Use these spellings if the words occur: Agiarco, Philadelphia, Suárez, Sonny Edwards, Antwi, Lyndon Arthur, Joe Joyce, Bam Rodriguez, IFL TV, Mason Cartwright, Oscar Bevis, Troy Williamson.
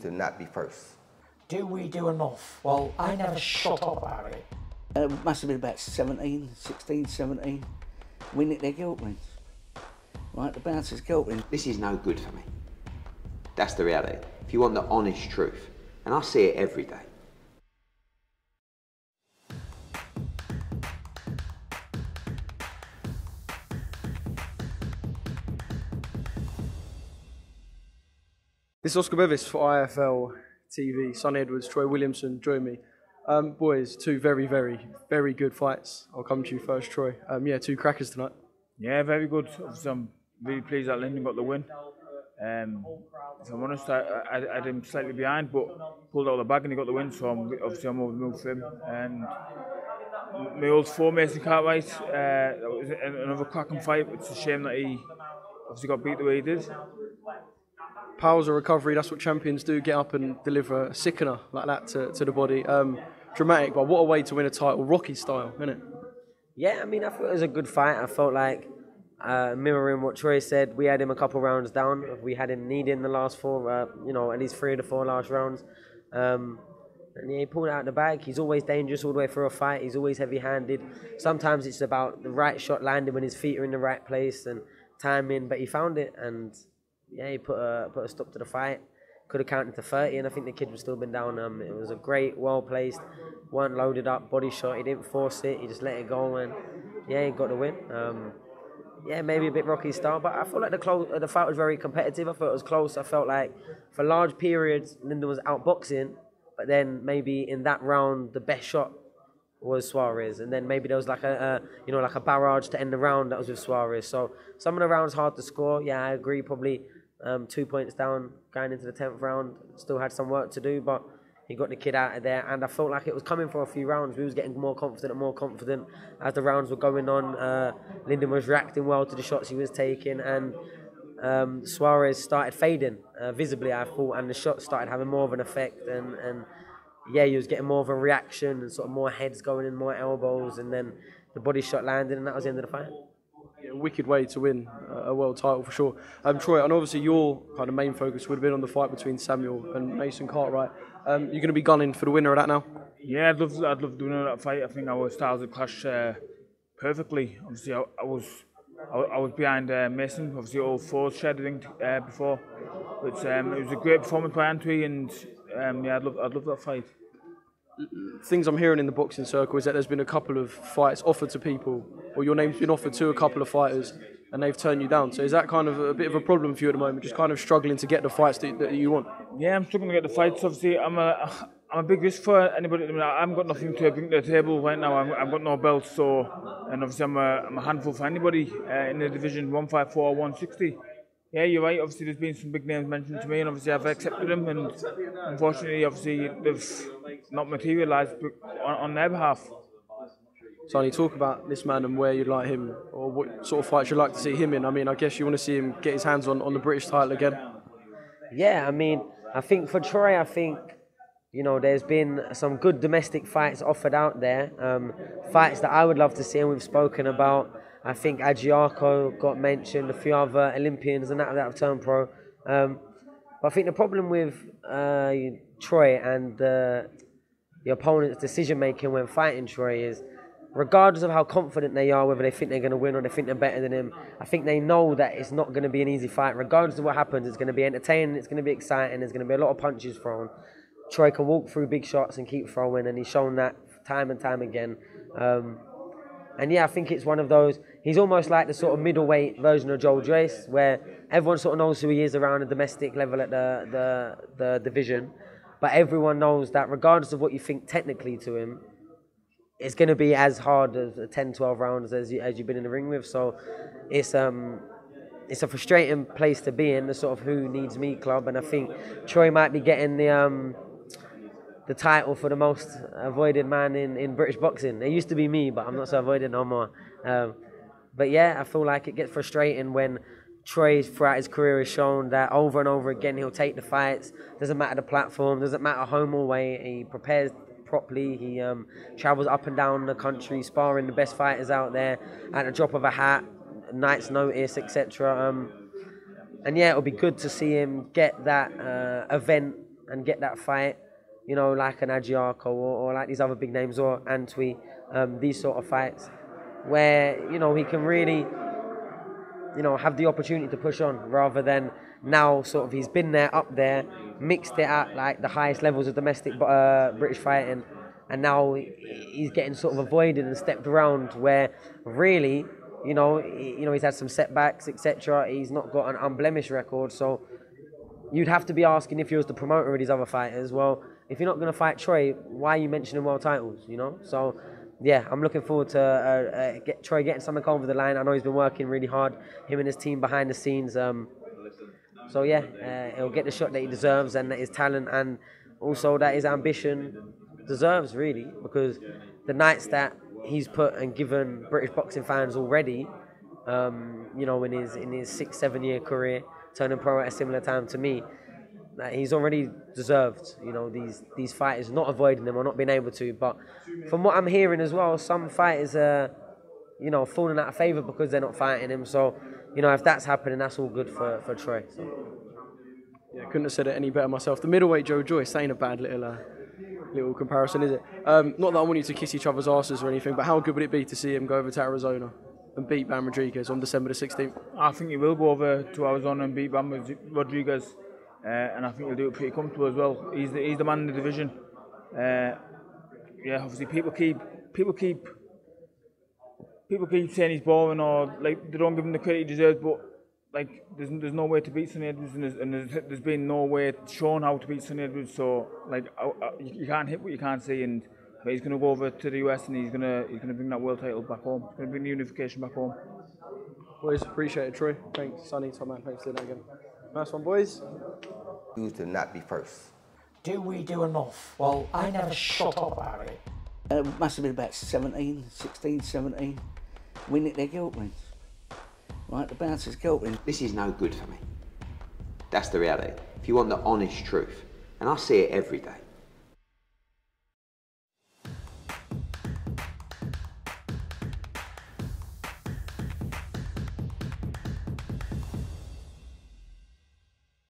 choose to not be first. Do we do enough? Well, I never shut up about it. It must have been about 17, 16, 17. We nicked their gilt rings. Right, the bouncer's gilt ring. This is no good for me. That's the reality. If you want the honest truth, and I see it every day. This is Oscar Bevis for IFL TV. Sonny Edwards, Troy Williamson, join me. Boys, two very, very, very good fights. I'll come to you first, Troy. Yeah, two crackers tonight. Yeah, very good. I'm really pleased that Lyndon got the win. If I'm honest, I had him slightly behind, but pulled out the bag and he got the win, so I'm over the moon for him. And my old foe, Mason Cartwright, that was another cracking fight. It's a shame that he obviously got beat the way he did. Powers of recovery, that's what champions do, get up and deliver a sickener like that to the body. Dramatic, but what a way to win a title, Rocky style, isn't it? Yeah, I mean, I thought it was a good fight. I felt like, mirroring what Troy said, we had him a couple rounds down. We had him needing the last four, you know, at least three of the four last rounds. And he pulled out the bag. He's always dangerous all the way through a fight. He's always heavy-handed. Sometimes it's about the right shot landing when his feet are in the right place and timing, but he found it and... yeah, he put a stop to the fight. Could have counted to 30, and I think the kid would still been down. It was a great, well-placed, weren't loaded up, body shot. He didn't force it. He just let it go, and yeah, he got the win. Yeah, maybe a bit Rocky style, but I felt like the fight was very competitive. I thought it was close. I felt like for large periods, Lyndon was outboxing, but then maybe in that round, the best shot was Suárez, and then maybe there was like a barrage to end the round that was with Suárez. So some of the rounds hard to score. Yeah, I agree, probably. 2 points down, going into the 10th round, still had some work to do, but he got the kid out of there, and I felt like it was coming for a few rounds. We was getting more confident and more confident as the rounds were going on. Lyndon was reacting well to the shots he was taking, and Suárez started fading visibly, I thought, and the shots started having more of an effect, and yeah, he was getting more of a reaction and sort of more heads going in, more elbows, and then the body shot landed, and that was the end of the fight. Yeah, wicked way to win a world title for sure. Troy, and obviously your kind of main focus would have been on the fight between Samuel and Mason Cartwright. You're going to be gunning for the winner of that now? Yeah, I'd love to win that fight. I think our styles would clash perfectly. Obviously, I was behind Mason. Obviously, all fours shared, I think, before. But it was a great performance by Antwi, and yeah, I'd love that fight. Things I'm hearing in the boxing circle is that there's been a couple of fights offered to people, or your name's been offered to a couple of fighters and they've turned you down. So is that kind of a bit of a problem for you at the moment, just kind of struggling to get the fights that you want? Yeah, I'm struggling to get the fights. Obviously, I'm a big risk for anybody. I haven't got nothing to bring to the table right now. I've got no belt, so, and obviously I'm a handful for anybody in the division 154 or 160. Yeah, you're right. Obviously, there's been some big names mentioned to me, and obviously I've accepted them, and unfortunately, obviously, they've not materialised on their behalf. Sonny, talk about this man and where you'd like him, or what sort of fights you'd like to see him in. I mean, I guess you want to see him get his hands on the British title again. Yeah, I mean, I think for Troy, I think, you know, there's been some good domestic fights offered out there, fights that I would love to see, and we've spoken about. I think Agiarco got mentioned, a few other Olympians and that have turned pro. But I think the problem with Troy and the opponent's decision-making when fighting Troy is, regardless of how confident they are, whether they think they're going to win or they think they're better than him, I think they know that it's not going to be an easy fight. Regardless of what happens, it's going to be entertaining, it's going to be exciting, there's going to be a lot of punches thrown. Troy can walk through big shots and keep throwing, and he's shown that time and time again. And yeah, I think it's one of those, he's almost like the sort of middleweight version of Joe Joyce, where everyone sort of knows who he is around the domestic level at the division, but everyone knows that regardless of what you think technically to him, it's going to be as hard as 10, 12 rounds as you've been in the ring with. So it's a frustrating place to be in, the sort of who needs me club, and I think Troy might be getting the title for the most avoided man in British boxing. It used to be me, but I'm not so avoided no more. But yeah, I feel like it gets frustrating when Troy throughout his career has shown that over and over again he'll take the fights, doesn't matter the platform, doesn't matter home or away, he prepares properly, he travels up and down the country, sparring the best fighters out there at the drop of a hat, night's notice, etc. And yeah, it'll be good to see him get that event and get that fight, you know, like an Agiarco or like these other big names, or Antwi, these sort of fights where, you know, he can really, you know, have the opportunity to push on, rather than now sort of he's been there, up there, mixed it at like the highest levels of domestic British fighting, and now he's getting sort of avoided and stepped around where really, you know, he's had some setbacks, etc. He's not got an unblemished record, so you'd have to be asking, if you was the promoter of these other fighters, well, if you're not going to fight Troy, why are you mentioning world titles, you know? So, yeah, I'm looking forward to Troy getting something over the line. I know he's been working really hard, him and his team behind the scenes. So, yeah, he'll get the shot that he deserves, and that his talent and also that his ambition deserves, really, because the nights that he's put and given British boxing fans already, you know, in his 6-7 year career, turning pro at a similar time to me, that he's already deserved, you know, these fighters, not avoiding them or not being able to. But from what I'm hearing as well, some fighters are, you know, falling out of favour because they're not fighting him. So, you know, if that's happening, that's all good for Troy. So. Yeah, couldn't have said it any better myself. The middleweight Joe Joyce ain't a bad little comparison, is it? Not that I want you to kiss each other's asses or anything, but how good would it be to see him go over to Arizona and beat Bam Rodriguez on December the 16th? I think he will go over to Arizona and beat Bam Rodriguez, and I think he'll do it pretty comfortable as well. He's the man in the division. Yeah, obviously people keep saying he's boring, or like they don't give him the credit he deserves, but like there's no way to beat Sonny Edwards, and there's been no way shown how to beat Sonny Edwards. So like you can't hit what you can't see, and but he's going to go over to the US and he's going to bring that world title back home. He's going to bring the unification back home. Boys, appreciate it, Troy. Thanks, Sonny, Tom, man. Thanks, Lyndon, again. Nice one, boys. Choose to not be first. Do we do enough? Well, I never shut up, Harry. It must have been about 16, 17. We nicked their guilt rings. Right, the bouncer's guilt ring. This is no good for me. That's the reality. If you want the honest truth, and I see it every day,